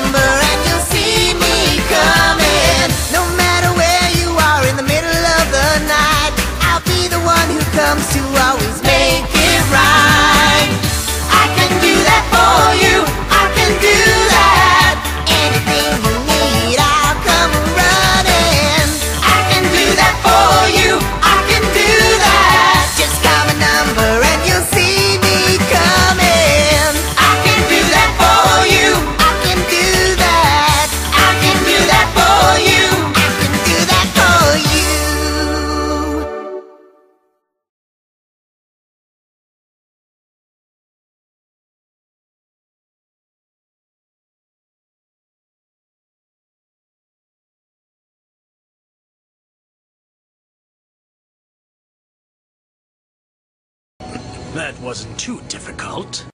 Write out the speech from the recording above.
number and you'll see me coming. No matter where you are in the middle of the night, I'll be the one who comes to always make it right. I can do that for you, I can do that. Anything you need, I'll come running. I can do that for you, I can do that. Just call my number and you'll see me coming. That wasn't too difficult.